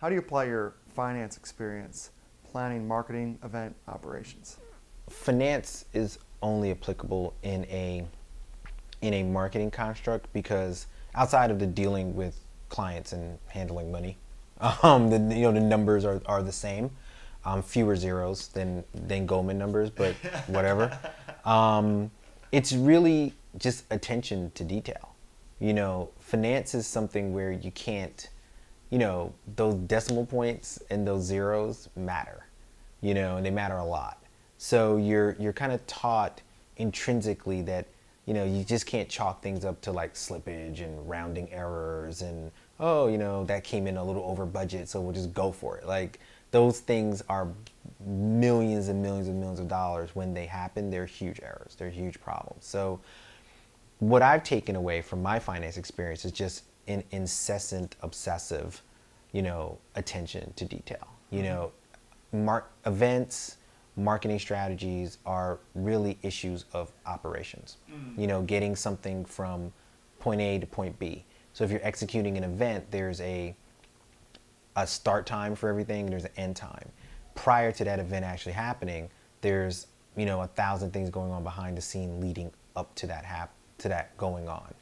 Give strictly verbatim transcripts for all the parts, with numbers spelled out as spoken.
How do you apply your finance experience, planning, marketing, event operations? Finance is only applicable in a in a marketing construct, because outside of the dealing with clients and handling money, um, the you know the numbers are, are the same, um, fewer zeros than than Goldman numbers, but whatever. um, it's really just attention to detail. You know, finance is something where you can't, you know, those decimal points and those zeros matter, you know, and they matter a lot. So you're you're kind of taught intrinsically that, you know, you just can't chalk things up to like slippage and rounding errors and, oh, you know, that came in a little over budget, so we'll just go for it. Like, those things are millions and millions and millions of dollars. When they happen, they're huge errors, they're huge problems. So what I've taken away from my finance experience is just an incessant, obsessive, you know, attention to detail. You know, mark events, marketing strategies are really issues of operations. Mm-hmm. You know, getting something from point A to point B. So if you're executing an event, there's a a start time for everything, and there's an end time. Prior to that event actually happening, there's, you know, a thousand things going on behind the scene leading up to that hap to that going on.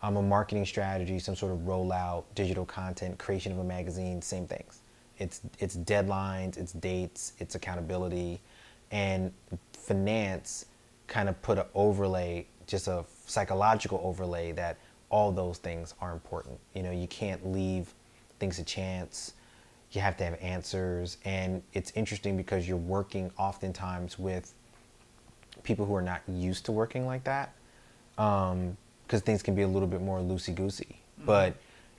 Um, a marketing strategy, some sort of rollout, digital content, creation of a magazine, same things. It's it's deadlines, it's dates, it's accountability. And finance kind of put an overlay, just a psychological overlay, that all those things are important. You know, you can't leave things to chance. You have to have answers. And it's interesting because you're working oftentimes with people who are not used to working like that, um, because things can be a little bit more loosey-goosey. Mm-hmm. But,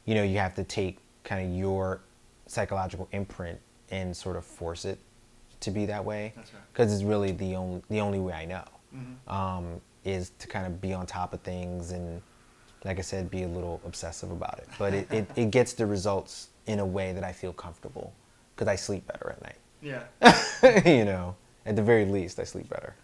you know, you have to take kind of your psychological imprint and sort of force it to be that way. That's right. Because it's really the only the only way I know. Mm-hmm. um, is to kind of be on top of things and, like I said, be a little obsessive about it. But it, it, it gets the results in a way that I feel comfortable, because I sleep better at night. Yeah. You know, at the very least, I sleep better.